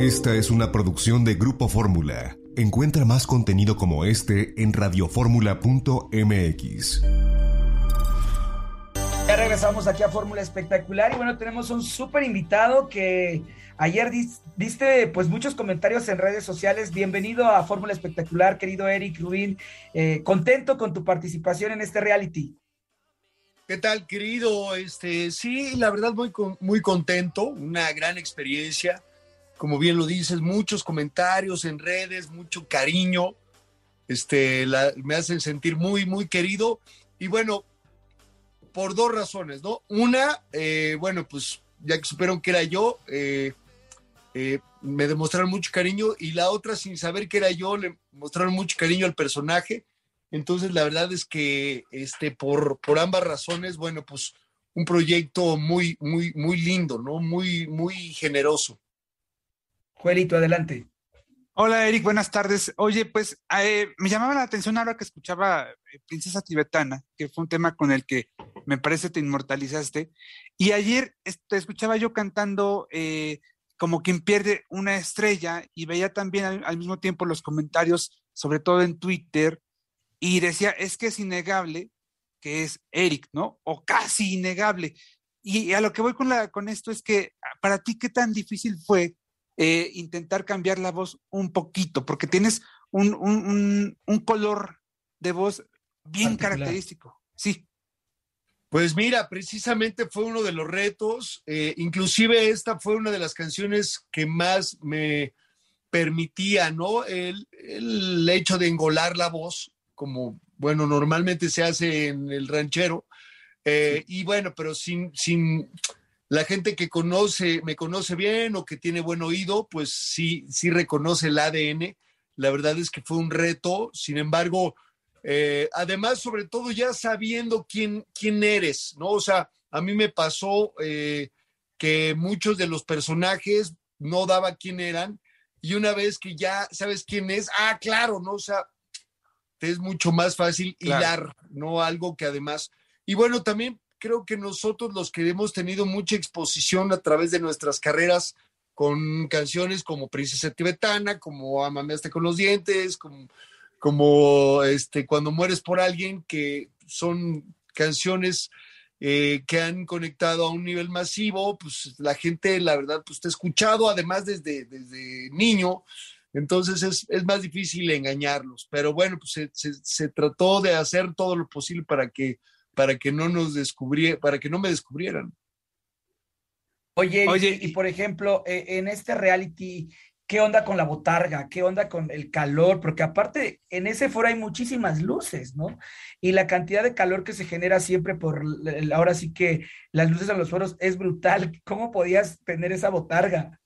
Esta es una producción de Grupo Fórmula. Encuentra más contenido como este en Radiofórmula.mx. Ya regresamos aquí a Fórmula Espectacular y bueno, tenemos un súper invitado que ayer diste pues muchos comentarios en redes sociales. Bienvenido a Fórmula Espectacular, querido Erik Rubín. Contento con tu participación en este reality. ¿Qué tal, querido? Sí, la verdad muy contento, una gran experiencia. Como bien lo dices, muchos comentarios en redes, mucho cariño. Me hacen sentir muy, muy querido. Y bueno, por dos razones, ¿no? Una, bueno, pues ya que supieron que era yo, me demostraron mucho cariño. Y la otra, sin saber que era yo, le mostraron mucho cariño al personaje. Entonces, la verdad es que por ambas razones, bueno, pues un proyecto muy, muy, muy lindo, ¿no? Muy, muy generoso. Juelito, adelante. Hola, Erik, buenas tardes. Oye, pues me llamaba la atención ahora que escuchaba Princesa Tibetana, que fue un tema con el que me parece te inmortalizaste. Y ayer te escuchaba yo cantando Como quien pierde una estrella y veía también al mismo tiempo los comentarios, sobre todo en Twitter, y decía, es que es innegable que es Erik, ¿no? O casi innegable. Y a lo que voy con esto es que, para ti, ¿qué tan difícil fue intentar cambiar la voz un poquito? Porque tienes un color de voz bien característico. Sí. Pues mira, precisamente fue uno de los retos. Inclusive esta fue una de las canciones que más me permitía, ¿no? El hecho de engolar la voz, como, bueno, normalmente se hace en el ranchero, sí. Y bueno, pero sin la gente que me conoce bien o que tiene buen oído, pues sí reconoce el ADN. La verdad es que fue un reto, sin embargo, además, sobre todo ya sabiendo quién eres, ¿no? O sea, a mí me pasó que muchos de los personajes no daba quién eran, y una vez que ya sabes quién es, ah, claro, ¿no? O sea, es mucho más fácil hilar, ¿no? Algo que además... Y bueno, también creo que nosotros los que hemos tenido mucha exposición a través de nuestras carreras con canciones como Princesa Tibetana, como Amamé hasta con los dientes, como Cuando mueres por alguien, que son canciones que han conectado a un nivel masivo, pues la gente, la verdad, pues te ha escuchado además desde niño. Entonces es más difícil engañarlos, pero bueno, pues se trató de hacer todo lo posible para que no nos descubrieran, para que no me descubrieran. Oye, y por ejemplo, en este reality, ¿qué onda con la botarga? ¿Qué onda con el calor? Porque aparte, en ese foro hay muchísimas luces, ¿no? Y la cantidad de calor que se genera siempre por, ahora sí que las luces en los foros es brutal. ¿Cómo podías tener esa botarga?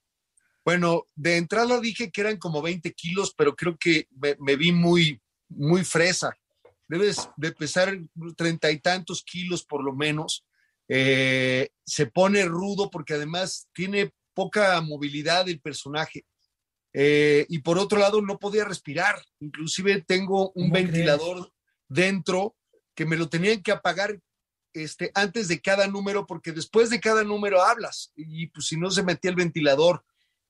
Bueno, de entrada dije que eran como 20 kilos, pero creo que me vi muy, muy fresa. Debes de pesar 30 y tantos kilos por lo menos. Se pone rudo porque además tiene poca movilidad el personaje. Y por otro lado no podía respirar. Inclusive tengo un ventilador dentro que me lo tenían que apagar antes de cada número, porque después de cada número hablas y pues si no se metía el ventilador.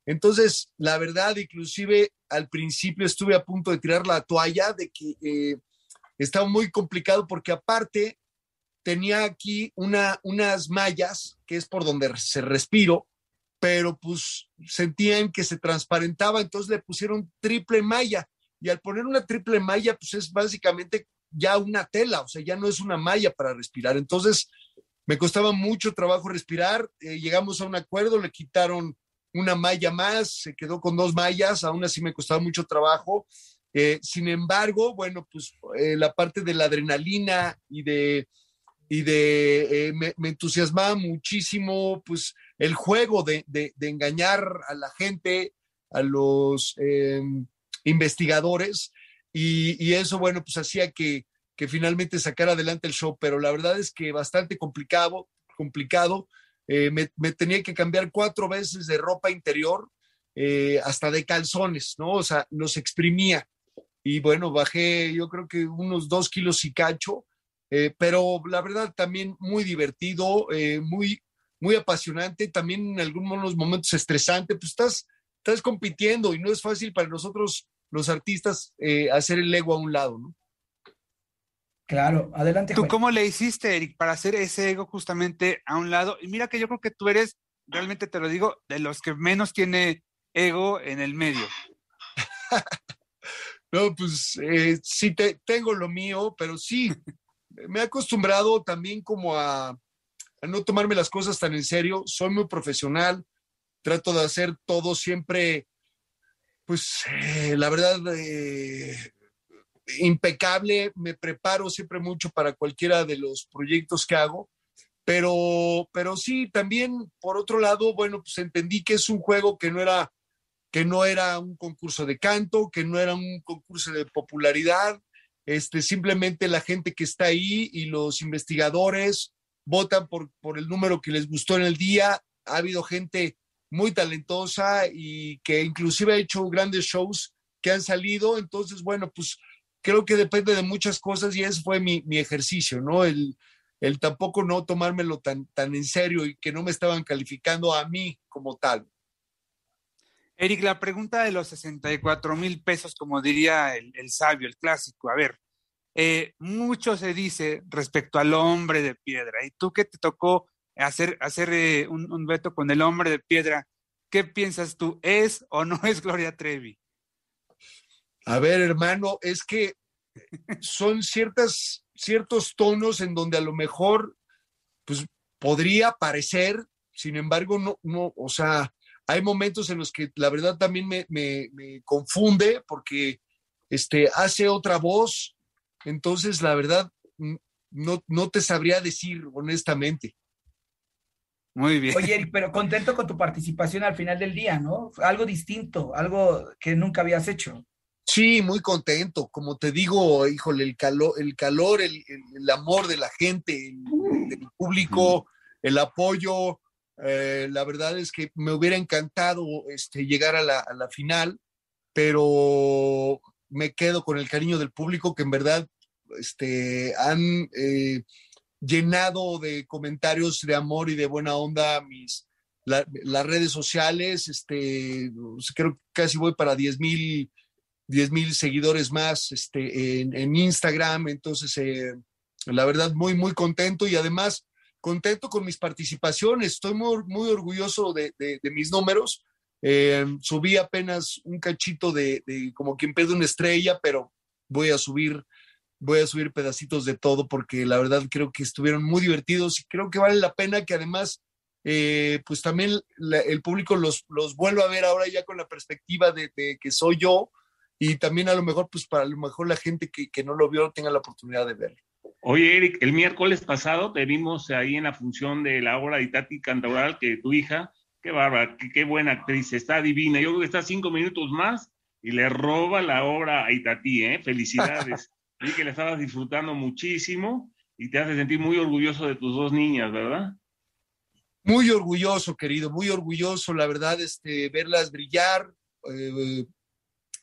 Entonces, la verdad, inclusive al principio estuve a punto de tirar la toalla, de que estaba muy complicado porque aparte tenía aquí unas mallas, que es por donde se respiro, pero pues sentían que se transparentaba, entonces le pusieron triple malla. Y al poner una triple malla, pues es básicamente ya una tela, o sea, ya no es una malla para respirar. Entonces, me costaba mucho trabajo respirar, llegamos a un acuerdo, le quitaron una malla más, se quedó con dos mallas, aún así me costaba mucho trabajo. Sin embargo, bueno, pues la parte de la adrenalina y de me entusiasmaba muchísimo, pues el juego de engañar a la gente, a los investigadores, y eso, bueno, pues hacía que finalmente sacara adelante el show, pero la verdad es que bastante complicado. Me tenía que cambiar 4 veces de ropa interior, hasta de calzones, ¿no? O sea, los exprimía. Y bueno, bajé yo creo que unos 2 kilos y cacho, pero la verdad también muy divertido, muy, muy apasionante, también en algunos momentos estresante, pues estás estás compitiendo y no es fácil para nosotros los artistas hacer el ego a un lado, ¿no? Claro, adelante. ¿Tú cómo le hiciste, Erik, para hacer ese ego justamente a un lado? Y mira que yo creo que tú eres, realmente te lo digo, de los que menos tiene ego en el medio. No, pues sí tengo lo mío, pero sí, me he acostumbrado también como a no tomarme las cosas tan en serio. Soy muy profesional, trato de hacer todo siempre, pues la verdad, impecable. Me preparo siempre mucho para cualquiera de los proyectos que hago, pero sí, también por otro lado, bueno, pues entendí que es un juego que no era un concurso de canto, que no era un concurso de popularidad. Simplemente la gente que está ahí y los investigadores votan por el número que les gustó en el día. Ha habido gente muy talentosa y que inclusive ha hecho grandes shows que han salido. Entonces, bueno, pues creo que depende de muchas cosas y ese fue mi ejercicio, ¿no? El tampoco no tomármelo tan en serio y que no me estaban calificando a mí como tal. Erik, la pregunta de los 64,000 pesos, como diría el sabio, el clásico. A ver, mucho se dice respecto al hombre de piedra. ¿Y tú que te tocó hacer un veto con el hombre de piedra? ¿Qué piensas tú? ¿Es o no es Gloria Trevi? A ver, hermano, es que son ciertos tonos en donde a lo mejor pues, podría parecer, sin embargo, no, o sea... Hay momentos en los que la verdad también me confunde porque hace otra voz. Entonces, la verdad, no te sabría decir honestamente. Muy bien. Oye, pero contento con tu participación al final del día, ¿no? Algo distinto, algo que nunca habías hecho. Sí, muy contento. Como te digo, híjole, el calor, el amor de la gente, del público, el apoyo... la verdad es que me hubiera encantado llegar a la final, pero me quedo con el cariño del público que en verdad han llenado de comentarios de amor y de buena onda las redes sociales. Creo que casi voy para 10,000 seguidores más en Instagram. Entonces la verdad muy muy contento y además contento con mis participaciones. Estoy muy, muy orgulloso de mis números. Subí apenas un cachito de Como quien pierde una estrella, pero voy a subir pedacitos de todo porque la verdad creo que estuvieron muy divertidos y creo que vale la pena que además pues también el público los vuelva a ver ahora ya con la perspectiva de que soy yo y también a lo mejor pues para lo mejor la gente que no lo vio tenga la oportunidad de verlo. Oye, Erik, el miércoles pasado te vimos ahí en la función de la obra de Itatí Cantoral, que tu hija, qué bárbara, qué buena actriz, está divina. Yo creo que está 5 minutos más y le roba la obra a Itatí, ¿eh? Felicidades. Vi que la estabas disfrutando muchísimo y te hace sentir muy orgulloso de tus 2 niñas, ¿verdad? Muy orgulloso, querido, muy orgulloso. La verdad, verlas brillar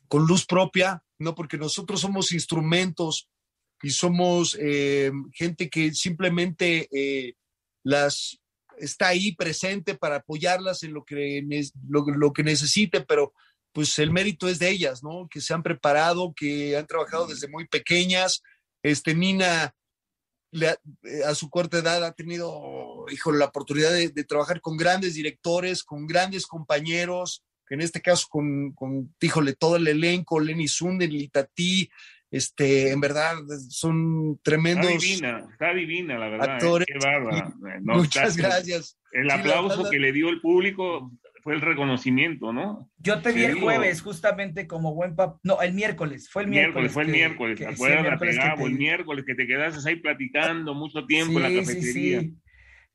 con luz propia, ¿no? Porque nosotros somos instrumentos y somos gente que simplemente está ahí presente para apoyarlas en lo que necesite, pero pues el mérito es de ellas, ¿no? Que se han preparado, que han trabajado desde muy pequeñas. Nina, a su corta edad, ha tenido, hijo, la oportunidad de trabajar con grandes directores, con grandes compañeros, en este caso con híjole, todo el elenco, Lenny Sundel, Itatí. En verdad, son tremendos. Está divina, la verdad. Actores. Qué bárbara. No, muchas gracias. El aplauso que le dio el público fue el reconocimiento, ¿no? Yo te vi el jueves, justamente como buen papá. No, el miércoles. Fue el miércoles. Fue el miércoles. ¿Te acuerdas? El miércoles que te quedaste ahí platicando mucho tiempo en la cafetería. Sí.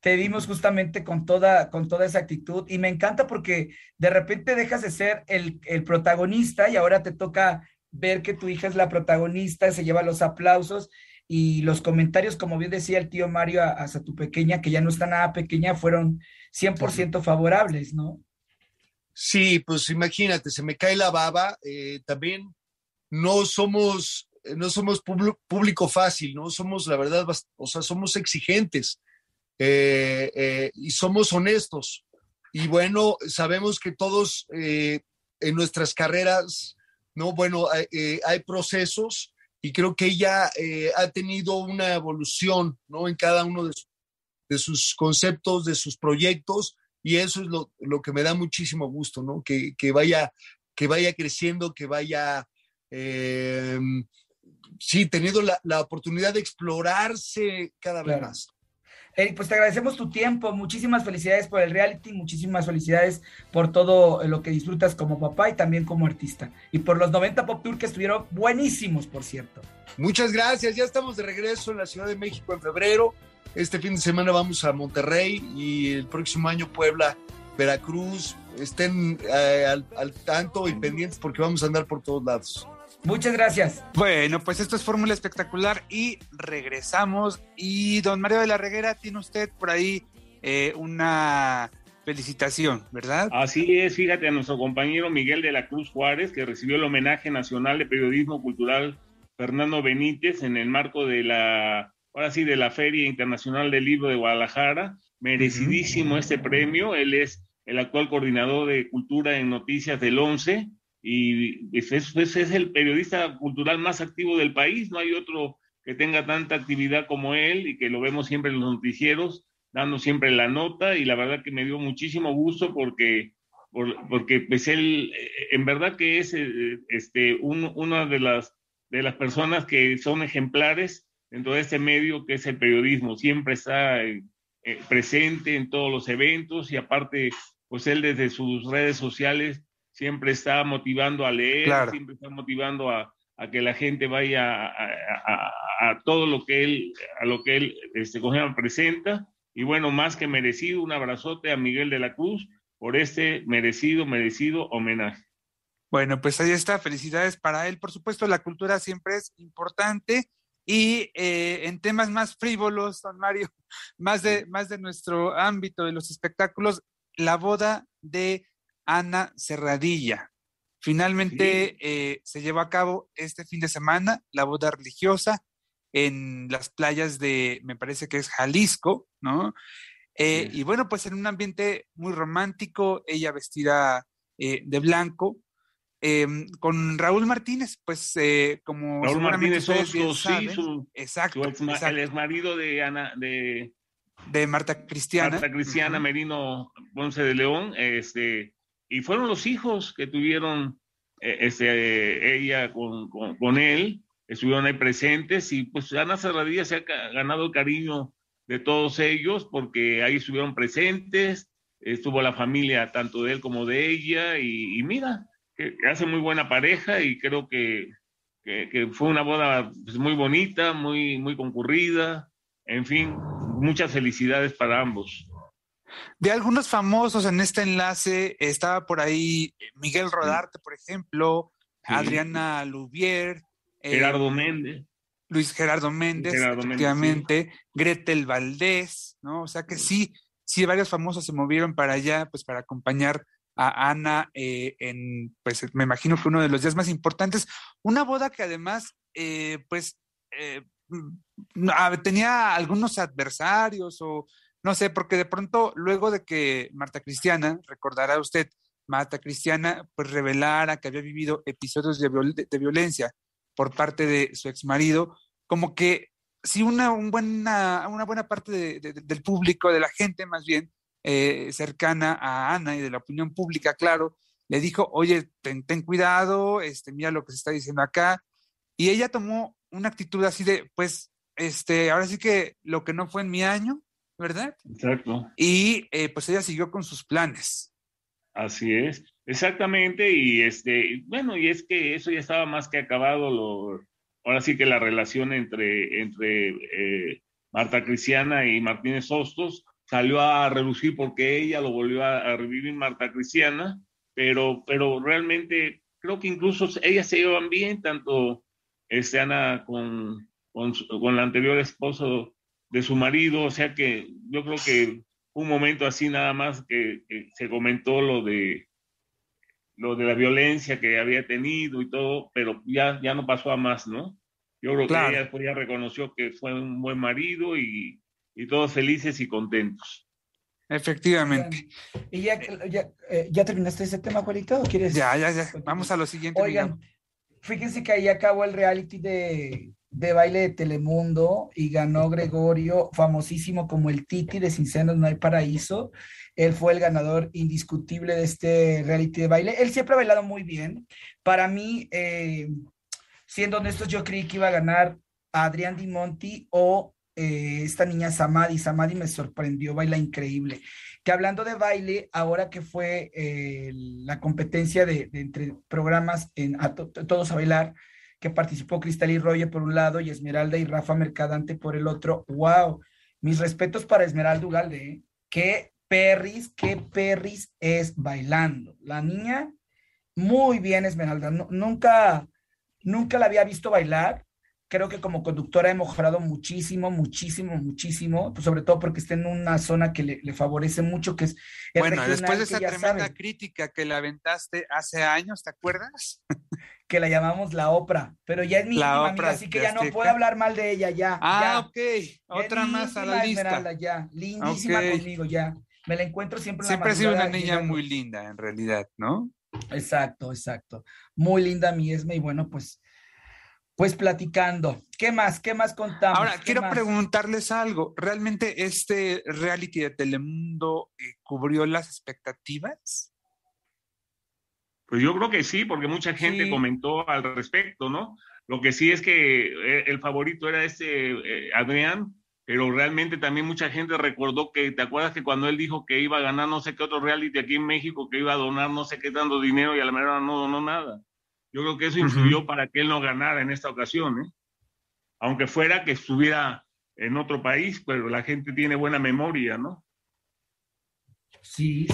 Te vimos justamente con toda esa actitud. Y me encanta porque de repente dejas de ser el protagonista y ahora te toca ver que tu hija es la protagonista, se lleva los aplausos y los comentarios, como bien decía el tío Mario, hacia tu pequeña, que ya no está nada pequeña, fueron 100% favorables, ¿no? Sí, pues imagínate, se me cae la baba. También no somos público fácil, ¿no? Somos, la verdad, o sea, somos exigentes y somos honestos. Y bueno, sabemos que todos en nuestras carreras, ¿no? Bueno, hay procesos y creo que ella ha tenido una evolución, ¿no? En cada uno de sus conceptos, de sus proyectos, y eso es lo que me da muchísimo gusto, ¿no? Que vaya creciendo, que vaya, sí, teniendo la oportunidad de explorarse cada vez más. Erik, pues te agradecemos tu tiempo, muchísimas felicidades por el reality, muchísimas felicidades por todo lo que disfrutas como papá y también como artista, y por los 90 Pop Tour que estuvieron buenísimos, por cierto. Muchas gracias, ya estamos de regreso en la Ciudad de México en febrero, este fin de semana vamos a Monterrey y el próximo año Puebla, Veracruz, estén al tanto y pendientes porque vamos a andar por todos lados. Muchas gracias. Bueno, pues esto es Fórmula Espectacular y regresamos. Y don Mario de la Reguera, tiene usted por ahí una felicitación, ¿verdad? Así es, fíjate, a nuestro compañero Miguel de la Cruz Juárez, que recibió el homenaje nacional de periodismo cultural Fernando Benítez en el marco de la Feria Internacional del Libro de Guadalajara. Merecidísimo este premio. Él es el actual coordinador de Cultura en Noticias del 11. Y es el periodista cultural más activo del país, no hay otro que tenga tanta actividad como él y que lo vemos siempre en los noticieros, dando siempre la nota, y la verdad que me dio muchísimo gusto porque pues él en verdad que es una de las personas que son ejemplares dentro de este medio que es el periodismo, siempre está presente en todos los eventos y aparte pues él desde sus redes sociales siempre está motivando a leer, siempre está motivando a que la gente vaya a todo lo que él, presenta. Y bueno, más que merecido, un abrazote a Miguel de la Cruz por este merecido homenaje. Bueno, pues ahí está, felicidades para él. Por supuesto, la cultura siempre es importante. Y en temas más frívolos, don Mario, más de nuestro ámbito de los espectáculos, la boda de Ana Serradilla. Finalmente se llevó a cabo este fin de semana la boda religiosa en las playas de, me parece que es Jalisco, ¿no? Y bueno, pues en un ambiente muy romántico, ella vestida de blanco, con Raúl Martínez, pues como Raúl Martínez Oslo, sí, exacto. El exmarido de Ana, de Marta Cristiana Merino Ponce de León, y fueron los hijos que tuvieron ella con él, estuvieron ahí presentes, y pues Ana Serradilla se ha ganado el cariño de todos ellos porque ahí estuvieron presentes, estuvo la familia tanto de él como de ella, y mira, que hace muy buena pareja, y creo que fue una boda pues, muy bonita, muy, muy concurrida, en fin, muchas felicidades para ambos. De algunos famosos en este enlace estaba por ahí Miguel Rodarte, por ejemplo, Adriana Lubier, Gerardo Méndez, Luis Gerardo Méndez, efectivamente, sí. Gretel Valdés, ¿no? O sea que sí, varios famosos se movieron para allá, pues para acompañar a Ana en me imagino que uno de los días más importantes, una boda que además, tenía algunos adversarios o no sé, porque de pronto, luego de que Marta Cristiana, pues revelara que había vivido episodios de violencia por parte de su exmarido, como que sí una buena parte del público, de la gente más bien, cercana a Ana y de la opinión pública, claro, le dijo, oye, ten cuidado, mira lo que se está diciendo acá, y ella tomó una actitud así de, pues, ahora sí que lo que no fue en mi año, ¿verdad? Exacto. Y pues ella siguió con sus planes. Así es, exactamente, y bueno, y es que eso ya estaba más que acabado, ahora sí que la relación entre Marta Cristiana y Martínez Hostos salió a relucir porque ella lo volvió a revivir Marta Cristiana, pero realmente creo que incluso ellas se llevan bien, tanto Ana con el anterior esposo de su marido, o sea que yo creo que un momento así nada más que se comentó lo de la violencia que había tenido y todo, pero ya no pasó a más, ¿no? Yo creo que ella después ya reconoció que fue un buen marido y todos felices y contentos. Efectivamente. Oigan, ¿y ya terminaste ese tema, Juanito? ¿O quieres? Ya. Vamos a lo siguiente. Oigan, fíjense que ahí acabó el reality de baile de Telemundo y ganó Gregorio, famosísimo como el Titi de Sin Senos No Hay Paraíso. Él fue el ganador indiscutible de este reality de baile. Él siempre ha bailado muy bien. Para mí, siendo honestos, yo creí que iba a ganar a Adrián Di Monti o esta niña Samadi. Samadi me sorprendió, baila increíble. Que hablando de baile, ahora que fue la competencia de entre programas en Todos a Bailar, que participó Cristal y Roger por un lado y Esmeralda y Rafa Mercadante por el otro. ¡Wow! Mis respetos para Esmeralda Ugalde, ¿eh? ¡Qué perris es bailando! La niña, muy bien Esmeralda. No, nunca la había visto bailar. Creo que como conductora he mejorado muchísimo, pues sobre todo porque está en una zona que le favorece mucho, que es el regional, después de esa tremenda crítica que le aventaste hace años, ¿te acuerdas? Que la llamamos la Oprah, pero ya es mi íntima amiga, así que ya no puedo hablar mal de ella, ya. Ah, ya. Ok, otra más a la Esmeralda, lista. Ya, lindísima okay. Conmigo, ya. Me la encuentro siempre en la madrugada. Siempre ha sido una niña muy linda, en realidad, ¿no? Exacto. Muy linda mi Esme, y bueno, pues platicando. ¿Qué más contamos? Ahora, quiero preguntarles algo. ¿Realmente este reality de Telemundo cubrió las expectativas? Pues yo creo que sí, porque mucha gente comentó al respecto, ¿no? Lo que sí es que el favorito era Adrián, pero realmente también mucha gente recordó que, ¿te acuerdas que cuando él dijo que iba a ganar no sé qué otro reality aquí en México, que iba a donar no sé qué tanto dinero y a la mera no donó nada? Yo creo que eso influyó para que él no ganara en esta ocasión, ¿eh? Aunque fuera que estuviera en otro país, pero la gente tiene buena memoria, ¿no? Sí.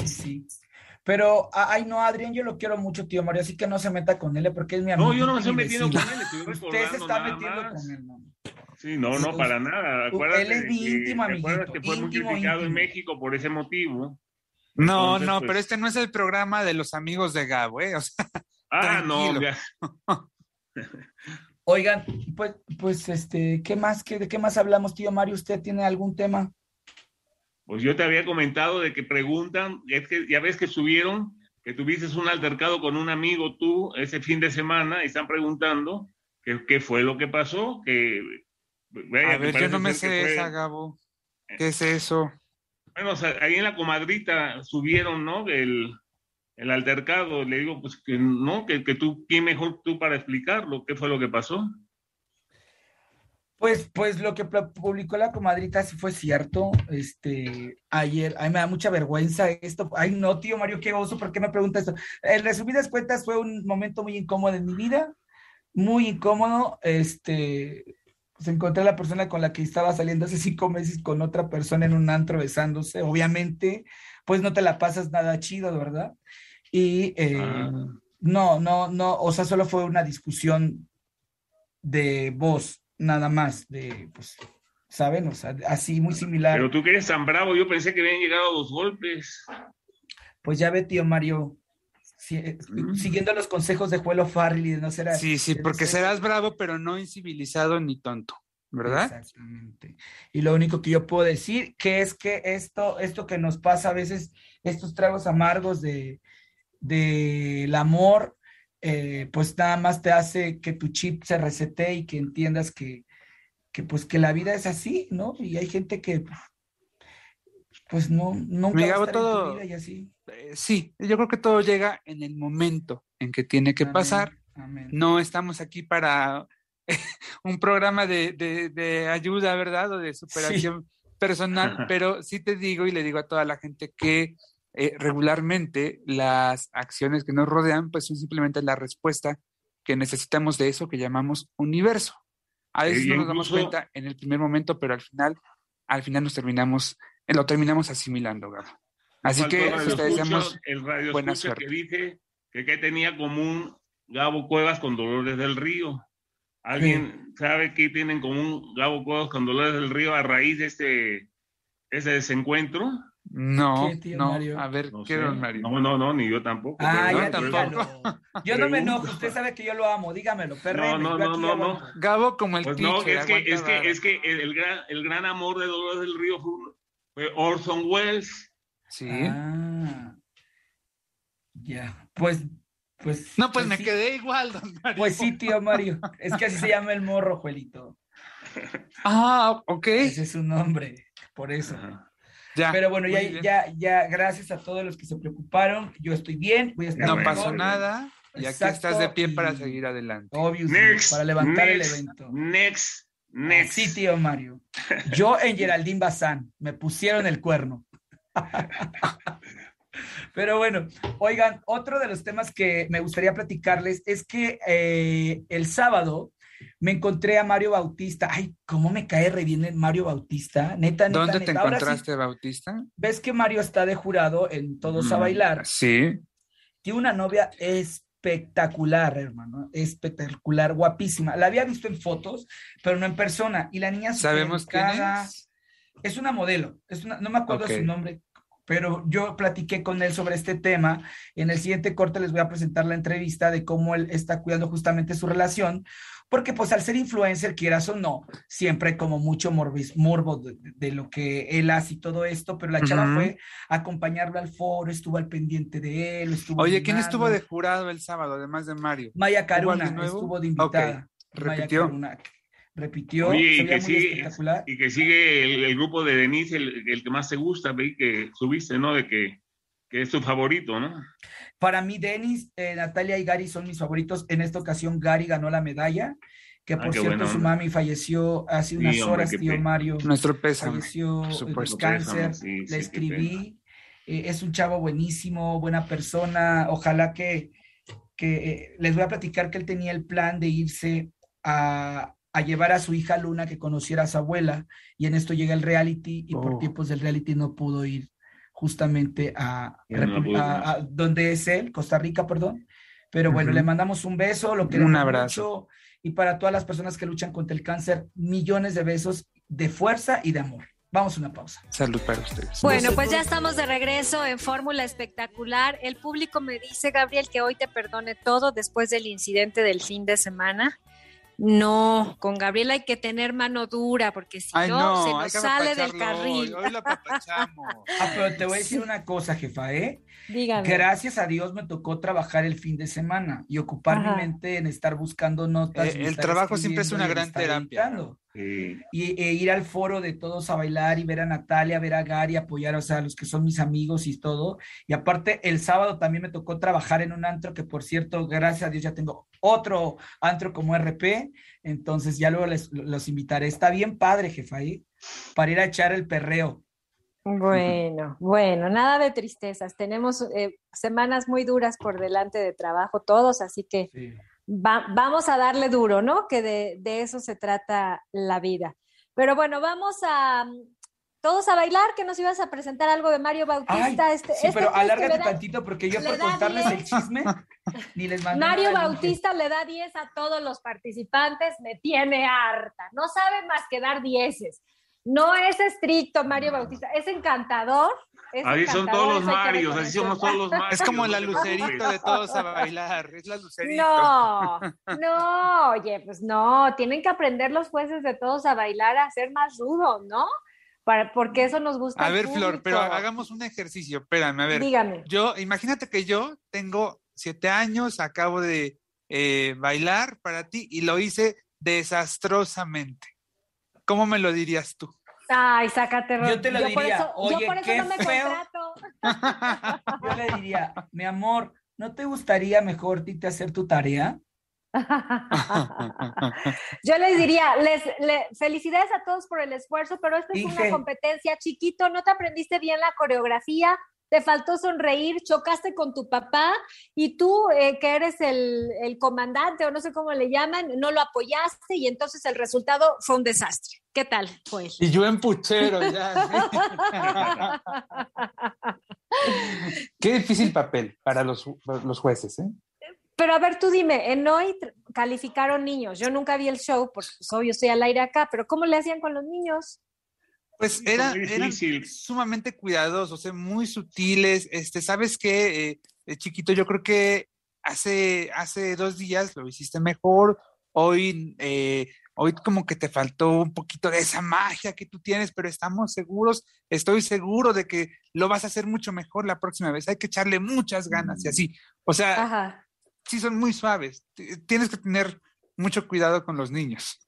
Pero, ay no, Adrián, yo lo quiero mucho, tío Mario, así que no se meta con él, porque es mi amigo. No, yo no me estoy metiendo con él, estoy recordando. Usted se está metiendo con él, ¿no? Sí, no, para nada. Acuérdate, él es mi íntimo amigo. Acuérdate que fue muy criticado en México por ese motivo. No, entonces, pero este no es el programa de los amigos de Gabo, ¿eh? O sea... Ah, tranquilo. No. Oigan, pues ¿de qué más hablamos, tío Mario? ¿Usted tiene algún tema? Pues yo te había comentado de que preguntan, es que ya ves que subieron, que tuviste un altercado con un amigo tú ese fin de semana, y están preguntando qué fue lo que pasó, que... Vaya, a ver, yo no me sé esa, Gabo. ¿Qué es eso? Bueno, o sea, ahí en La Comadrita subieron, ¿no? El altercado, le digo, pues que no, que tú, ¿quién mejor tú para explicarlo? ¿Qué fue lo que pasó? Pues lo que publicó La Comadrita sí fue cierto, ayer, ay, me da mucha vergüenza esto, ay no, tío Mario, qué oso, ¿por qué me preguntas esto? En resumidas cuentas fue un momento muy incómodo en mi vida, muy incómodo, pues encontré a la persona con la que estaba saliendo hace 5 meses con otra persona en un antro besándose, obviamente, pues no te la pasas nada chido, ¿verdad? Y no, o sea, solo fue una discusión de voz, nada más, de, pues, ¿saben? O sea, así muy similar. Pero tú que eres tan bravo, yo pensé que habían llegado 2 golpes. Pues ya ve, tío Mario, siguiendo los consejos de Juelo Farrell y de no ser... Sí, porque serás bravo, pero no incivilizado ni tonto. ¿Verdad? Exactamente. Y lo único que yo puedo decir que es que esto que nos pasa a veces, estos tragos amargos del amor, pues nada más te hace que tu chip se resete y que entiendas que pues que la vida es así, ¿no? Y hay gente que pues no nunca me va a estar todo, en tu vida y así. Sí, yo creo que todo llega en el momento en que tiene que pasar. Amén. No estamos aquí para un programa de ayuda, ¿verdad? O de superación personal, pero sí te digo y le digo a toda la gente que regularmente las acciones que nos rodean pues son simplemente la respuesta que necesitamos de eso que llamamos universo. A veces no nos damos cuenta en el primer momento, pero al final lo terminamos asimilando, Gabo. Así que te deseamos buena suerte. Que dice que tenía común Gabo Cuevas con Dolores del Río. ¿Alguien sabe qué tienen en común Gabo Cuevas con Dolores del Río a raíz de ese desencuentro? No, no, Mario? A ver, no ¿qué don Mario? No, ni yo tampoco. Ah, tampoco. Yo no me enojo, usted sabe que yo lo amo, dígamelo, perreo. No. Gabo como el teacher. No, es que el gran amor de Dolores del Río fue Orson Welles, Sí. Ah, ya, pues. No, pues me sí quedé igual, don Mario. Pues sí, tío Mario. Es que así se llama el morro, Juelito. Ah, ok. Ese es su nombre, por eso. Ah, ya. Pero bueno, ya, gracias a todos los que se preocuparon. Yo estoy bien, voy a estar. No pasó nada. Y aquí estás de pie para seguir adelante. Obvio, para levantar el evento. Next. Sí, tío Mario. Yo en Geraldine Bazán me pusieron el cuerno. Pero bueno, oigan, otro de los temas que me gustaría platicarles es que el sábado me encontré a Mario Bautista. Ay, cómo me cae re bien el Mario Bautista. Neta. ¿Dónde te encontraste, sí, Bautista? ¿Ves que Mario está de jurado en Todos a Bailar? Sí. Tiene una novia espectacular, hermano, espectacular, guapísima. La había visto en fotos, pero no en persona. Y la niña... ¿Sabemos quién es? Es una modelo, no me acuerdo su nombre, pero yo platiqué con él sobre este tema. En el siguiente corte les voy a presentar la entrevista de cómo él está cuidando justamente su relación, porque pues al ser influencer, quieras o no, siempre hay como mucho morbo de lo que él hace y todo esto, pero la chava fue a acompañarlo al foro, estuvo al pendiente de él, estuvo... Oye, ¿quién estuvo de jurado el sábado, además de Mario? Maya Caruna estuvo de invitada. Okay. Repitió. Oye, y que sigue el grupo de Denise, el que más te gusta, vi que subiste, ¿no? De que es tu favorito, ¿no? Para mí, Denise, Natalia y Gary son mis favoritos. En esta ocasión, Gary ganó la medalla, que por cierto, bueno, su mami falleció hace unas horas, tío Mario. Nuestro pésame. Falleció por cáncer, sí, le escribí. Es un chavo buenísimo, buena persona. Ojalá que les voy a platicar que él tenía el plan de irse a llevar a su hija Luna, que conociera a su abuela, y en esto llega el reality, y por tiempos del reality no pudo ir justamente a donde es él, Costa Rica, perdón. Pero bueno, le mandamos un beso, lo queremos, un abrazo mucho, y para todas las personas que luchan contra el cáncer, millones de besos de fuerza y de amor. Vamos a una pausa. Salud para ustedes. Bueno, pues ya estamos de regreso en Fórmula Espectacular. El público me dice, Gabriel, que hoy te perdone todo después del incidente del fin de semana. No, con Gabriel hay que tener mano dura, porque si no, se nos sale del carril. Hoy lo apapachamos. Pero te voy a decir una cosa, jefa, dígame. Gracias a Dios me tocó trabajar el fin de semana y ocupar mi mente en estar buscando notas. El trabajo siempre es una gran terapia. Sí. Y ir al foro de Todos a Bailar y ver a Natalia, ver a Gary, apoyar, o sea, a los que son mis amigos y todo. Y aparte, el sábado también me tocó trabajar en un antro que, por cierto, gracias a Dios ya tengo otro antro como RP, entonces ya luego los invitaré. Está bien padre, jefa, ahí, para ir a echar el perreo. Bueno, nada de tristezas. Tenemos semanas muy duras por delante de trabajo todos, así que sí. Vamos a darle duro, ¿no? Que de eso se trata la vida. Pero bueno, vamos a Todos a Bailar, que nos ibas a presentar algo de Mario Bautista. Pero alárgate tantito, porque yo por contarles 10. El chisme ni les mando. Mario Bautista le da 10 a todos los participantes, me tiene harta. No sabe más que dar 10. No es estricto Mario Bautista, es encantador. Ahí son todos los Marios, así somos todos los Marios. Es como la Lucerito de Todos a Bailar, es la Lucerito. No, oye, pues no, tienen que aprender los jueces de Todos a Bailar a ser más rudos, ¿no? Porque eso nos gusta. A ver, Flor, pero hagamos un ejercicio, espérame, a ver. Dígame. Yo, imagínate que yo tengo 7 años, acabo de bailar para ti y lo hice desastrosamente. ¿Cómo me lo dirías tú? Ay, sácate. Yo te lo diría. Oye, qué no me feo. Contrato. Yo le diría, mi amor, ¿no te gustaría mejor, Tita, hacer tu tarea? Yo les diría, felicidades a todos por el esfuerzo, pero esta es una competencia. Chiquito, no te aprendiste bien la coreografía, te faltó sonreír, chocaste con tu papá y tú, que eres el comandante o no sé cómo le llaman, no lo apoyaste y entonces el resultado fue un desastre. ¿Qué tal, pues? Y yo en puchero, ya. Qué difícil papel para los jueces, ¿eh? Pero a ver, tú dime, en hoy calificaron niños. Yo nunca vi el show, porque obvio estoy al aire acá, pero ¿cómo le hacían con los niños? Pues eran sumamente cuidadosos, muy sutiles. ¿Sabes qué, chiquito? Yo creo que hace 2 días lo hiciste mejor. Hoy Hoy como que te faltó un poquito de esa magia que tú tienes, pero estamos seguros, estoy seguro de que lo vas a hacer mucho mejor la próxima vez. Hay que echarle muchas ganas y así. O sea, ajá, sí son muy suaves. Tienes que tener mucho cuidado con los niños.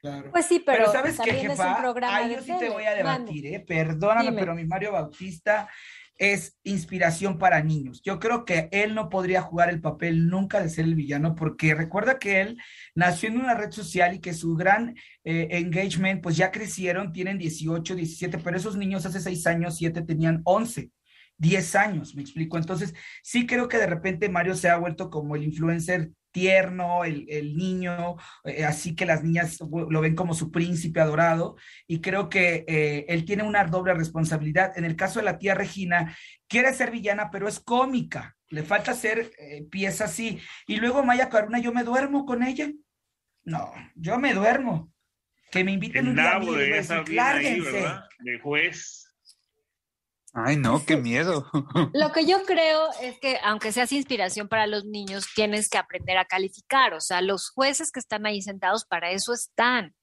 Claro. Pues sí, pero ¿sabes qué, jefa? Es un programa de yo sí te voy a debatir, ¿eh? Perdóname, dime. Pero mi Mario Bautista es inspiración para niños. Yo creo que él no podría jugar el papel nunca de ser el villano, porque recuerda que él nació en una red social y que su gran engagement, pues ya crecieron, tienen 18, 17, pero esos niños hace 6 años, 7, tenían 11. 10 años, me explico. Entonces, sí creo que de repente Mario se ha vuelto como el influencer tierno, el niño, así que las niñas lo ven como su príncipe adorado, y creo que él tiene una doble responsabilidad. En el caso de la tía Regina, quiere ser villana, pero es cómica, le falta hacer pieza así. Y luego Maya Caruna, yo me duermo con ella. No, yo me duermo. Que me inviten un día a mí, lárguense. De juez. Ay, no, qué miedo. Lo que yo creo es que, aunque seas inspiración para los niños, tienes que aprender a calificar. O sea, los jueces que están ahí sentados para eso están,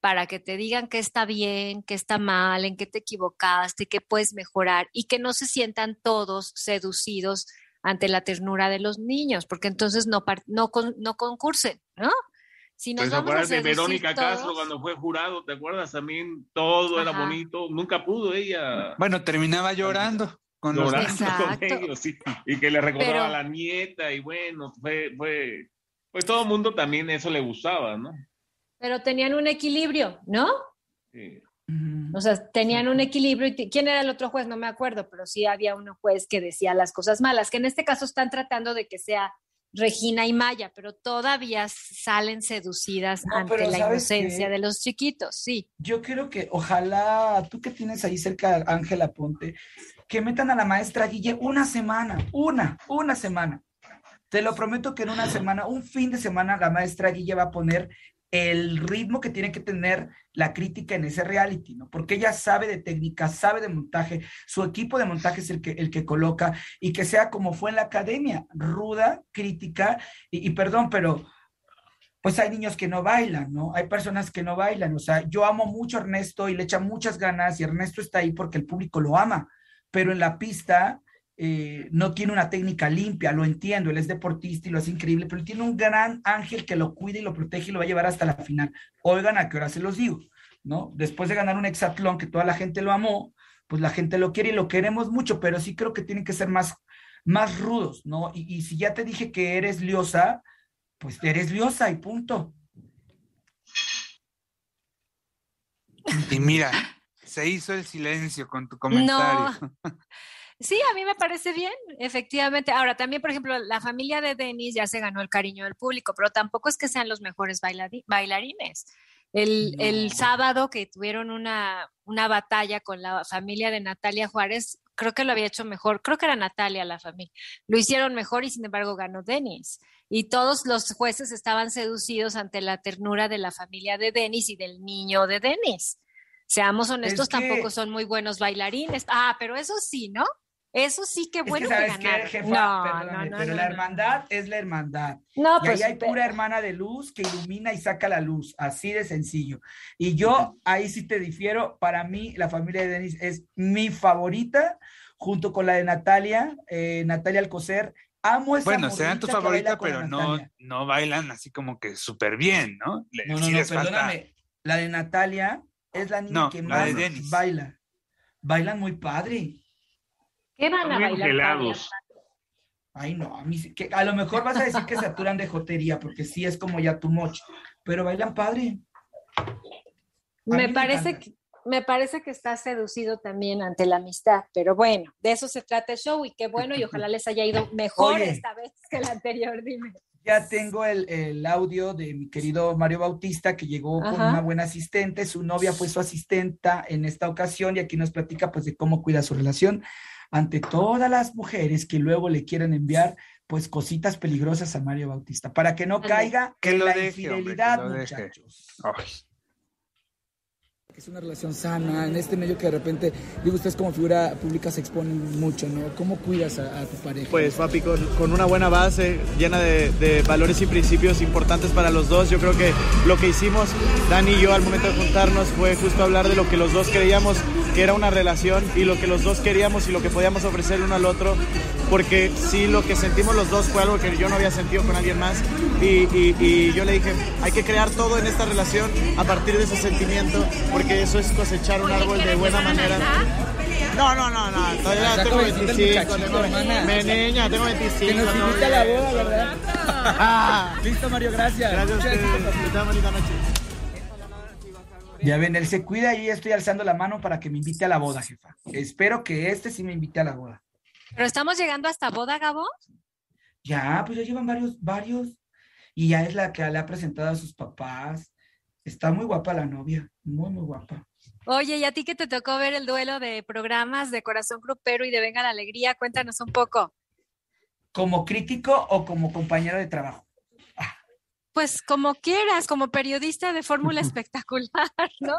para que te digan qué está bien, qué está mal, en qué te equivocaste, qué puedes mejorar, y que no se sientan todos seducidos ante la ternura de los niños, porque entonces no concursen, ¿no? Si nos pues vamos a seducir de Verónica todos. Castro, cuando fue jurado, ¿te acuerdas? También todo ajá, era bonito, nunca pudo ella. Bueno, terminaba llorando con los niños, sí, y que le recordaba a la nieta, y bueno, fue pues todo el mundo también eso le gustaba, ¿no? Pero tenían un equilibrio, ¿no? Sí. O sea, tenían un equilibrio. Y ¿quién era el otro juez? No me acuerdo, pero sí había un juez que decía las cosas malas, que en este caso están tratando de que sea Regina y Maya, pero todavía salen seducidas ante la inocencia de los chiquitos, sí. Yo creo que, ojalá, tú que tienes ahí cerca, Ángela Ponte, que metan a la maestra Guille una semana. Te lo prometo que en una semana, un fin de semana, la maestra Guille va a poner el ritmo que tiene que tener la crítica en ese reality, ¿no? Porque ella sabe de técnica, sabe de montaje, su equipo de montaje es el que coloca, y que sea como fue en la academia, ruda, crítica, y perdón, pero pues hay niños que no bailan, ¿no? Hay personas que no bailan, o sea, yo amo mucho a Ernesto y le echa muchas ganas, y Ernesto está ahí porque el público lo ama, pero en la pista no tiene una técnica limpia, lo entiendo, él es deportista y lo hace increíble, pero él tiene un gran ángel que lo cuida y lo protege y lo va a llevar hasta la final. Oigan, ¿a qué hora se los digo? ¿No? Después de ganar un hexatlón que toda la gente lo amó, pues la gente lo quiere y lo queremos mucho, pero sí creo que tienen que ser más rudos, ¿no? Y si ya te dije que eres liosa, pues eres liosa y punto. Y mira, se hizo el silencio con tu comentario. No. Sí, a mí me parece bien, efectivamente. Ahora, también, por ejemplo, la familia de Denise ya se ganó el cariño del público, pero tampoco es que sean los mejores bailarines. El sábado que tuvieron una batalla con la familia de Natalia Juárez, creo que lo había hecho mejor, creo que era Natalia la familia, lo hicieron mejor y sin embargo ganó Denise. Y todos los jueces estaban seducidos ante la ternura de la familia de Denise y del niño de Denise. Seamos honestos, es que tampoco son muy buenos bailarines. Ah, pero eso sí, ¿no? Eso sí, qué bueno es que ganaron. Jefa, no, la hermandad es la hermandad. No, y pues, ahí hay pura hermana de luz que ilumina y saca la luz, así de sencillo. Y yo ahí sí te difiero, para mí la familia de Denise es mi favorita, junto con la de Natalia Alcocer. Amo esa. Bueno, serán tus favoritas, pero no bailan así como que súper bien, ¿no? Perdóname, la de Natalia es la niña que más baila. Bailan muy padre. ¿Qué van a bailar? Helados. Ay, no, a lo mejor vas a decir que saturan de jotería, porque sí es como ya too much, pero bailan padre. Me parece que está seducido también ante la amistad, pero bueno, de eso se trata el show, y qué bueno, y ojalá les haya ido mejor esta vez que la anterior, dime. Ya tengo el audio de mi querido Mario Bautista, que llegó con una buena asistente, su novia fue su asistenta en esta ocasión, y aquí nos platica pues de cómo cuida su relación ante todas las mujeres que luego le quieren enviar pues cositas peligrosas a Mario Bautista, para que no caiga en la infidelidad, muchachos. Es una relación sana, en este medio que de repente, digo, ustedes como figura pública se exponen mucho, ¿no? ¿Cómo cuidas a tu pareja? Pues, papi, con una buena base, llena de valores y principios importantes para los dos. Yo creo que lo que hicimos, Dani y yo, al momento de juntarnos, fue justo hablar de lo que los dos creíamos que era una relación y lo que los dos queríamos y lo que podíamos ofrecer uno al otro, porque sí, lo que sentimos los dos fue algo que yo no había sentido con alguien más y yo le dije, hay que crear todo en esta relación a partir de ese sentimiento, porque eso es cosechar un árbol de buena manera. No, todavía tengo 25, tengo 25. Que nos invita la boda, ¿verdad? Listo, Mario, gracias. Gracias a ustedes, una bonita noche. Ya ven, él se cuida y yo estoy alzando la mano para que me invite a la boda, jefa. Espero que sí me invite a la boda. ¿Pero estamos llegando hasta boda, Gabo? Ya, pues ya llevan varios. Y ya es la que le ha presentado a sus papás. Está muy guapa la novia, muy, muy guapa. Oye, y a ti que te tocó ver el duelo de programas de Corazón Grupero y de Venga la Alegría, cuéntanos un poco. ¿Como crítico o como compañero de trabajo? Pues como quieras, como periodista de Fórmula Espectacular, ¿no?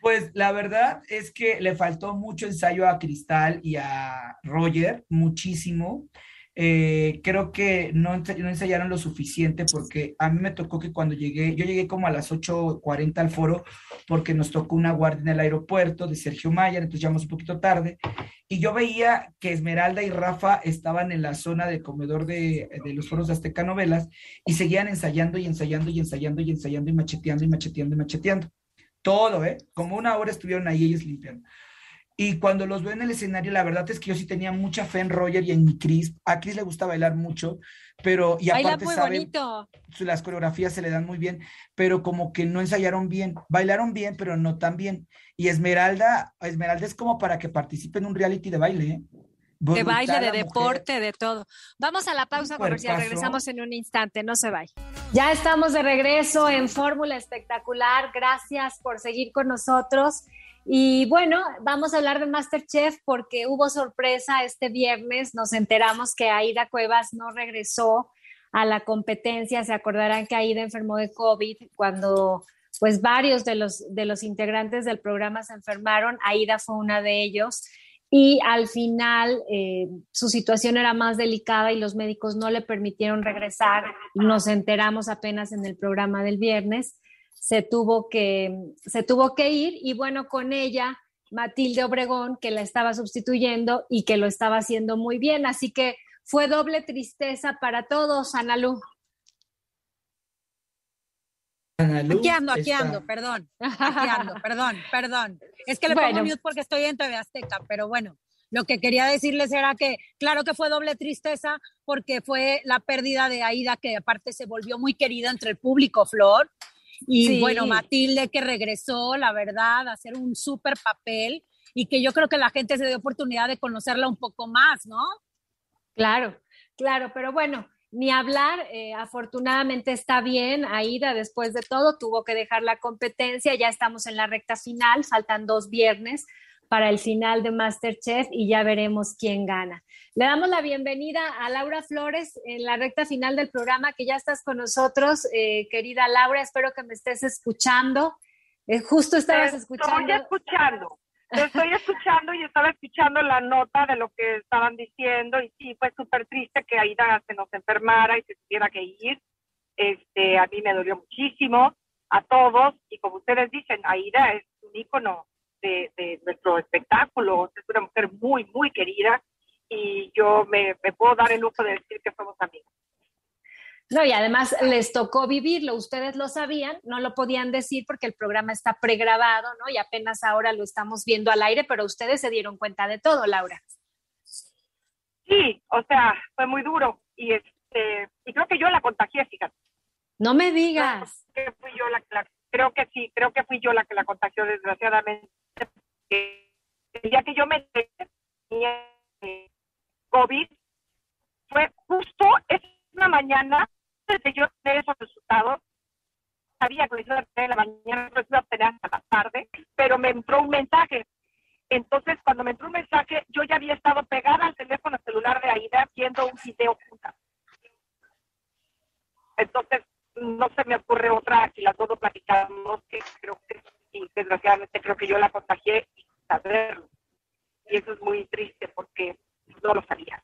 Pues la verdad es que le faltó mucho ensayo a Cristal y a Roger, muchísimo. Creo que no ensayaron lo suficiente porque a mí me tocó que cuando llegué, yo llegué como a las 8:40 al foro porque nos tocó una guardia en el aeropuerto de Sergio Mayer, entonces llegamos un poquito tarde. Y yo veía que Esmeralda y Rafa estaban en la zona del comedor de los foros de Azteca Novelas y seguían ensayando y macheteando. Todo, ¿eh? Como una hora estuvieron ahí ellos limpiando. Y cuando los veo en el escenario, la verdad es que yo sí tenía mucha fe en Roger y en Chris. A Chris le gusta bailar mucho, pero... Y aparte sabe, las coreografías se le dan muy bien, pero como que no ensayaron bien. Bailaron bien, pero no tan bien. Y Esmeralda es como para que participe en un reality de baile, ¿eh? De baile, de deporte, de todo. Vamos a la pausa comercial, regresamos en un instante, no se vaya. Ya estamos de regreso en Fórmula Espectacular. Gracias por seguir con nosotros. Y bueno, vamos a hablar de Masterchef porque hubo sorpresa este viernes. Nos enteramos que Aída Cuevas no regresó a la competencia. Se acordarán que Aída enfermó de COVID cuando pues varios de los integrantes del programa se enfermaron. Aída fue una de ellos y al final su situación era más delicada y los médicos no le permitieron regresar. Nos enteramos apenas en el programa del viernes. Se tuvo que ir y bueno, con ella Matilde Obregón, que la estaba sustituyendo y que lo estaba haciendo muy bien, así que fue doble tristeza para todos, Analú. Aquí ando, perdón. Es que le pongo mute porque estoy en TV Azteca, pero bueno, lo que quería decirles era que claro que fue doble tristeza porque fue la pérdida de Aída, que aparte se volvió muy querida entre el público, Flor. Y sí, bueno, Matilde, que regresó, la verdad, a hacer un súper papel y que yo creo que la gente se dio oportunidad de conocerla un poco más, ¿no? Claro, pero bueno, ni hablar, afortunadamente está bien Aída, después de todo tuvo que dejar la competencia, ya estamos en la recta final, faltan 2 viernes para el final de MasterChef y ya veremos quién gana. Le damos la bienvenida a Laura Flores en la recta final del programa, que ya estás con nosotros, querida Laura, espero que me estés escuchando. Justo estabas escuchando. Te estoy escuchando y estaba escuchando la nota de lo que estaban diciendo y sí, fue súper triste que Aída se nos enfermara y se tuviera que ir. A mí me dolió muchísimo, a todos, y como ustedes dicen, Aída es un ícono de nuestro espectáculo, es una mujer muy, muy querida y yo me puedo dar el lujo de decir que somos amigas. No, y además les tocó vivirlo, ustedes lo sabían, no lo podían decir porque el programa está pregrabado, ¿no? Y apenas ahora lo estamos viendo al aire, pero ustedes se dieron cuenta de todo, Laura. Sí, o sea, fue muy duro y y creo que yo la contagié, fíjate. No me digas. Creo que fui yo la que la contagió, desgraciadamente. El día que yo me tenía COVID fue justo esa mañana desde yo tener esos resultados. Sabía que lo iba a tener en la mañana, lo iba a tener hasta la tarde, pero me entró un mensaje. Entonces, cuando me entró un mensaje, yo ya había estado pegada al teléfono celular de Aída viendo un video juntas. Entonces, no se me ocurre otra, si las dos lo platicamos, que creo que sí, desgraciadamente creo que yo la contagié sin saberlo. Y eso es muy triste porque no lo sabía.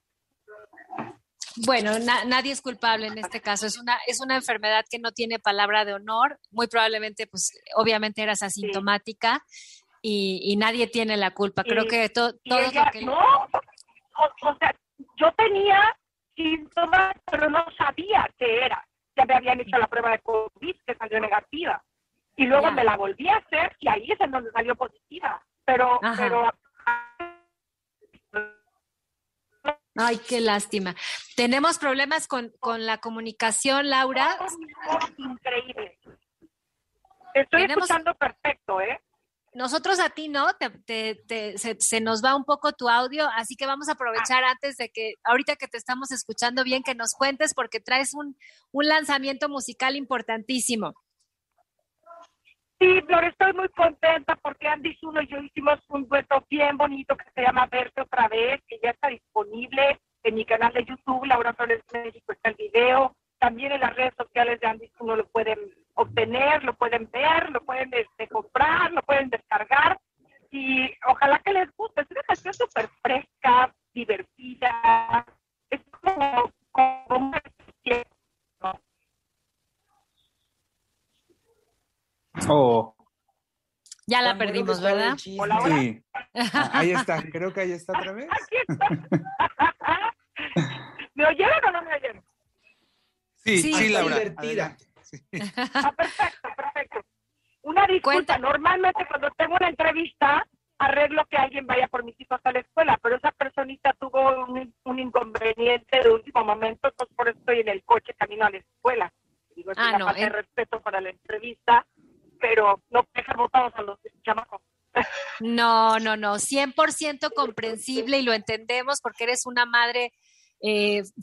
Bueno, nadie es culpable en este caso. Es una enfermedad que no tiene palabra de honor. Muy probablemente, pues, obviamente eras asintomática, sí. y nadie tiene la culpa. Creo que todo ella, lo que... No, o sea, yo tenía síntomas, pero no sabía qué era. Ya me habían hecho la prueba de COVID, que salió negativa. Y luego me la volví a hacer y ahí es en donde salió positiva. Pero ay, qué lástima. Tenemos problemas con la comunicación, Laura. Increíble. Estoy escuchando perfecto, ¿eh? Nosotros a ti, ¿no? Se nos va un poco tu audio, así que vamos a aprovechar antes de que, ahorita que te estamos escuchando bien, que nos cuentes, porque traes un lanzamiento musical importantísimo. Sí, Flor, estoy muy contenta porque Andis Uno y yo hicimos un dueto bien bonito que se llama Verte Otra Vez, que ya está disponible en mi canal de YouTube, Laura Flores México, está el video. También en las redes sociales de Andis Uno lo pueden obtener, lo pueden ver, lo pueden comprar, lo pueden descargar. Y ojalá que les guste. Es una canción súper fresca, divertida. Es como una... Oh. Ya la perdimos, ¿verdad? Hola, hola. Sí. Ahí está, creo que ahí está otra vez. Aquí está. ¿Me oyeron o no me oyeron? Sí, Laura. Divertida. Sí. Perfecto. Una disculpa. Cuéntame. Normalmente cuando tengo una entrevista arreglo que alguien vaya por mis hijos a la escuela, pero esa personita tuvo un inconveniente de último momento, pues por eso estoy en el coche camino a la escuela. Digo, es una falta de respeto para la entrevista, pero no dejar botados a los chamacos. No, 100% comprensible y lo entendemos porque eres una madre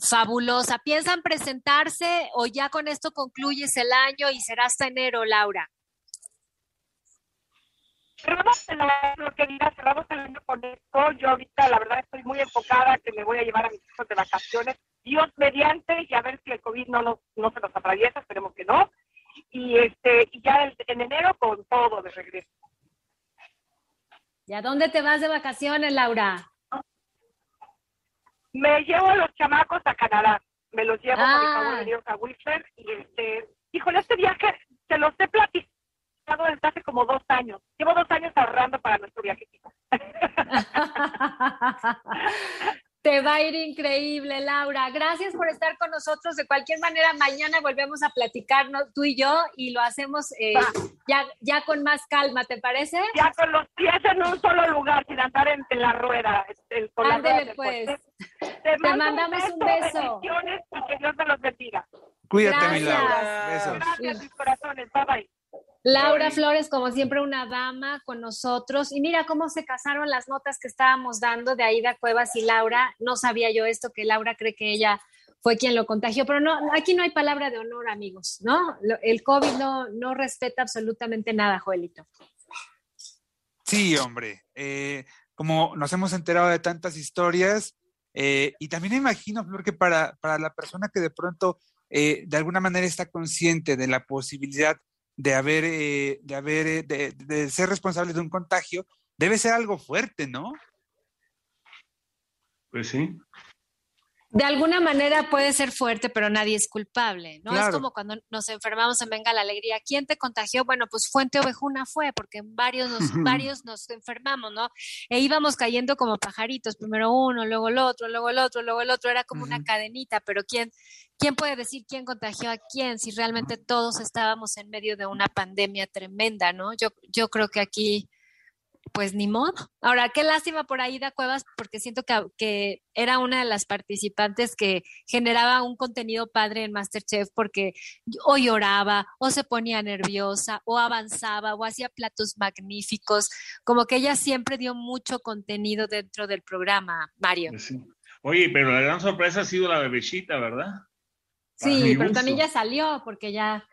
fabulosa. ¿Piensan presentarse o ya con esto concluyes el año y será hasta enero, Laura? Cerramos el año con esto. Yo ahorita, la verdad, estoy muy enfocada que me voy a llevar a mis hijos de vacaciones. Dios mediante, y a ver si el COVID no se nos atraviesa, esperemos que no. Y ya en enero con todo de regreso. ¿Y a dónde te vas de vacaciones, Laura? Me llevo a los chamacos a Canadá. Me los llevo por el favor de Dios a Whistler. Y híjole, este viaje se los he platicado desde hace como 2 años. Llevo 2 años ahorrando para nuestro viajecito. Te va a ir increíble, Laura. Gracias por estar con nosotros. De cualquier manera, mañana volvemos a platicarnos tú y yo y lo hacemos ya con más calma, ¿te parece? Ya con los pies en un solo lugar, sin andar en la rueda. Ándele, pues. Te mandamos un beso. Bendiciones y que Dios te los bendiga. Cuídate, mi Laura. Besos. Gracias, mis corazones. Bye, bye. Laura Flores, como siempre, una dama con nosotros. Y mira cómo se casaron las notas que estábamos dando de Aída Cuevas y Laura. No sabía yo esto, que Laura cree que ella fue quien lo contagió. Pero no, aquí no hay palabra de honor, amigos, ¿no? El COVID no respeta absolutamente nada, Joelito. Sí, hombre. Como nos hemos enterado de tantas historias, y también imagino, Flor, que para la persona que de pronto, de alguna manera está consciente de la posibilidad de ser responsable de un contagio, debe ser algo fuerte, ¿no? Pues sí. De alguna manera puede ser fuerte, pero nadie es culpable, ¿no? Claro. Es como cuando nos enfermamos en Venga la Alegría. ¿Quién te contagió? Bueno, pues Fuente Ovejuna fue, porque varios nos enfermamos, ¿no? E íbamos cayendo como pajaritos, primero uno, luego el otro, luego el otro, luego el otro. Era como una cadenita, pero ¿quién puede decir quién contagió a quién si realmente todos estábamos en medio de una pandemia tremenda, ¿no? Yo creo que aquí... pues ni modo. Ahora, qué lástima por Aída Cuevas, porque siento que era una de las participantes que generaba un contenido padre en Masterchef, porque o lloraba, o se ponía nerviosa, o avanzaba, o hacía platos magníficos. Como que ella siempre dio mucho contenido dentro del programa, Mario. Sí. Oye, pero la gran sorpresa ha sido la bebecita, ¿verdad? Para sí, pero también ya salió, porque ya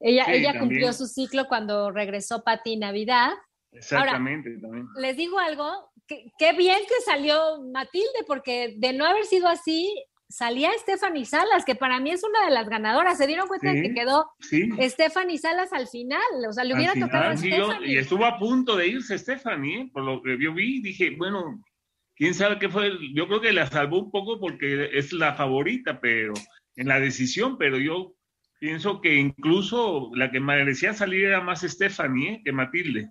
ella cumplió su ciclo cuando regresó Pati Navidad. Exactamente. Ahora, también les digo algo, qué bien que salió Matilde, porque de no haber sido así, salía Stephanie Salas, que para mí es una de las ganadoras. ¿Se dieron cuenta de que quedó Stephanie Salas al final? O sea, le hubiera tocado a Stephanie. Y estuvo a punto de irse Stephanie, por lo que yo vi, dije, bueno, quién sabe qué fue. Yo creo que la salvó un poco porque es la favorita, pero en la decisión, pero yo pienso que incluso la que merecía salir era más Stephanie que Matilde.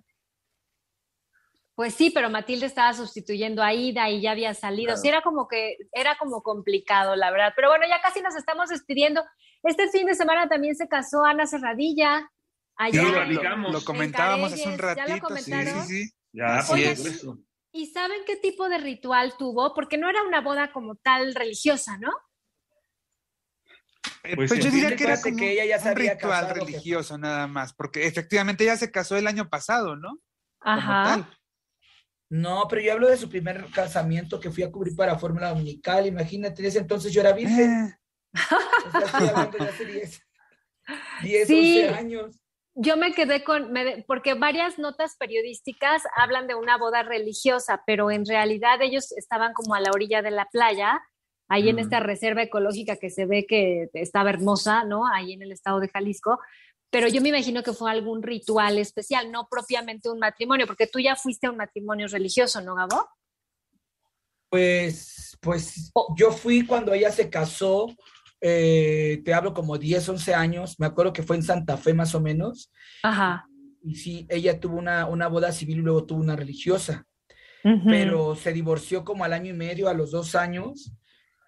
Pues sí, pero Matilde estaba sustituyendo a Aída y ya había salido. Claro. Sí, era como complicado, la verdad. Pero bueno, ya casi nos estamos despidiendo. Este fin de semana también se casó Ana Serradilla. Allá lo comentábamos hace un ratito. ¿Ya lo comentaron? Sí. Ya, así es. ¿Y saben qué tipo de ritual tuvo? Porque no era una boda como tal religiosa, ¿no? Pues yo diría que era como que ella ya se había ritual casado, religioso, nada más. Porque efectivamente ella se casó el año pasado, ¿no? Ajá. Como tal. No, pero yo hablo de su primer casamiento que fui a cubrir para Fórmula Dominical. Imagínate, en ese entonces yo era virgen. O sea, estoy hablando de hace 11 años. Yo me quedé porque varias notas periodísticas hablan de una boda religiosa, pero en realidad ellos estaban como a la orilla de la playa, ahí en esta reserva ecológica que se ve que estaba hermosa, ¿no? Ahí en el estado de Jalisco. Pero yo me imagino que fue algún ritual especial, no propiamente un matrimonio, porque tú ya fuiste a un matrimonio religioso, ¿no, Gabo? Pues yo fui cuando ella se casó, te hablo como 10, 11 años, me acuerdo que fue en Santa Fe más o menos. Ajá. Y sí, ella tuvo una boda civil y luego tuvo una religiosa, pero se divorció como al año y medio, a los 2 años,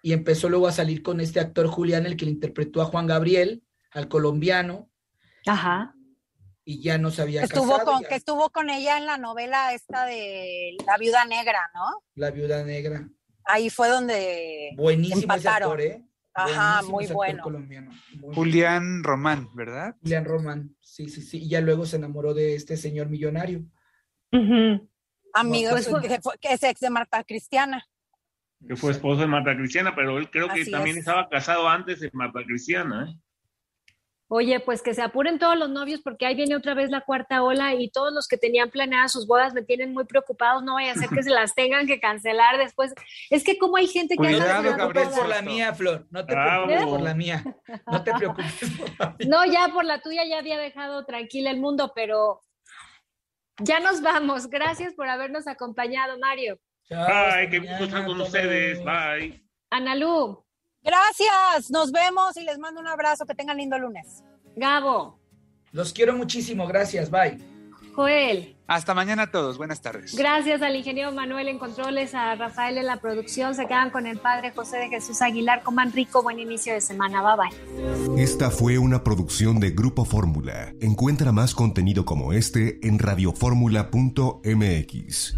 y empezó luego a salir con este actor Julián, el que le interpretó a Juan Gabriel, al colombiano. Ajá. Y ya no se había casado. Que estuvo con ella en la novela esta de La Viuda Negra, ¿no? La Viuda Negra. Ahí fue donde buenísimo empataron. Ese actor, ¿eh? Ajá, buenísimo, muy bueno. Colombiano. Muy Julián bueno. Román, ¿verdad? Julián Román, sí. Y ya luego se enamoró de este señor millonario. Uh-huh. Amigo, es ex de Marta Cristiana. Que fue esposo de Marta Cristiana, pero él creo que también estaba casado antes de Marta Cristiana, ¿eh? Oye, pues que se apuren todos los novios porque ahí viene otra vez la cuarta ola y todos los que tenían planeadas sus bodas me tienen muy preocupados, no vaya a ser que se las tengan que cancelar después. Es que como hay gente que... No te preocupes por la mía, Flor, no te preocupes por la mía, no te preocupes por la mía. No, ya por la tuya ya había dejado tranquila el mundo, pero ya nos vamos. Gracias por habernos acompañado, Mario. Chao, bye, qué gusto estar con ustedes, bye. Analú. Gracias, nos vemos y les mando un abrazo, que tengan lindo lunes. Gabo. Los quiero muchísimo, gracias, bye. Joel. Hasta mañana a todos, buenas tardes. Gracias al ingeniero Manuel en controles, a Rafael en la producción, se quedan con el padre José de Jesús Aguilar, coman rico, buen inicio de semana, bye bye. Esta fue una producción de Grupo Fórmula. Encuentra más contenido como este en Radiofórmula.mx.